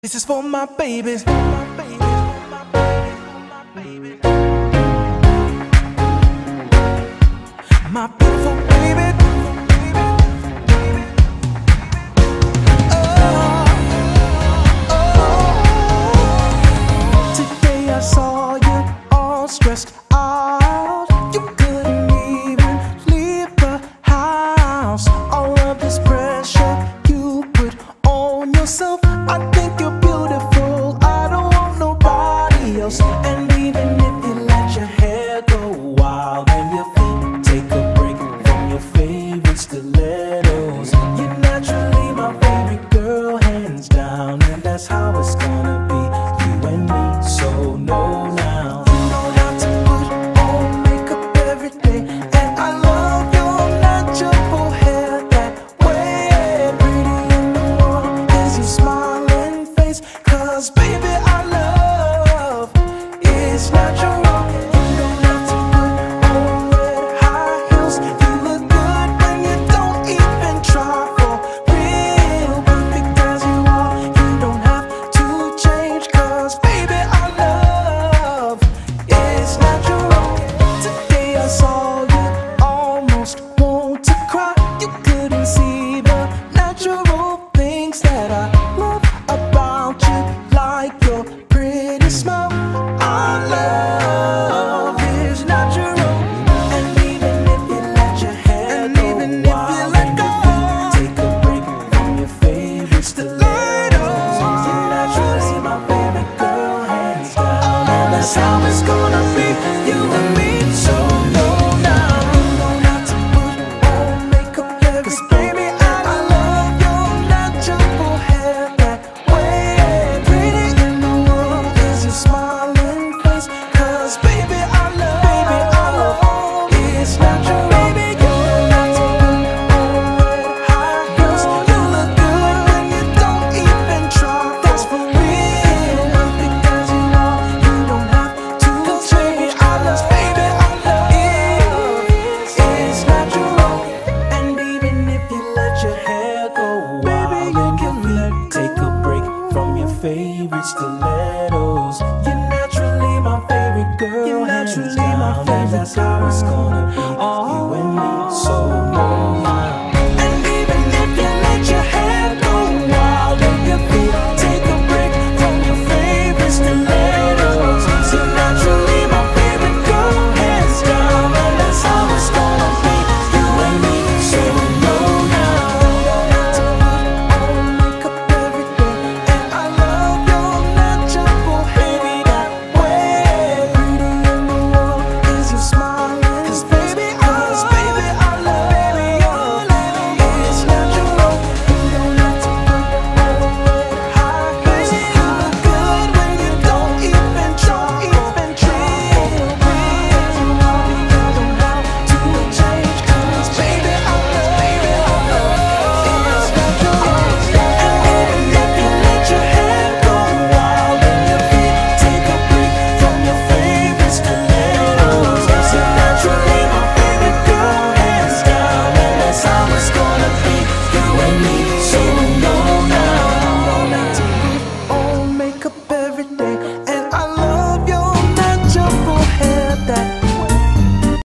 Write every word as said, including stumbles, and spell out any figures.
This is for my babies, for my babies, for my babies, for my babies. My beautiful baby, baby, baby, baby. Oh, oh. Today I saw you all stressed out. You couldn't even leave the house. All of this pressure you put on yourself. I think you're beautiful, I don't want nobody else. And even if you let your hair go wild and your feet take a break from your favorite stilettos, you're naturally my favorite girl, hands down. And that's how it's gonna be, you and me, so know now. You know how to put on makeup every day, and I love your natural hair that way. Pretty in the morning is your smile, 'cause baby I love it's natural. You don't have to put on red high heels. You look good when you don't even try for real. Perfect as you are, you don't have to change, 'cause baby I love it's natural. Today I saw you almost want to cry. You couldn't see the natural things that I love about you, like your pretty smile. Our love is natural. And even if you let your hair go wild and your feet take a break from your favorite stilettos, you're naturally my favorite girl, hands down. And that's how it's gonna be, you and me, so know now. You don't have to put on makeup every day, 'cause baby I love your natural hair that favorite stilettos. You're naturally my favorite girl, you're naturally my favorite. That's how it's gonna be, you and me, so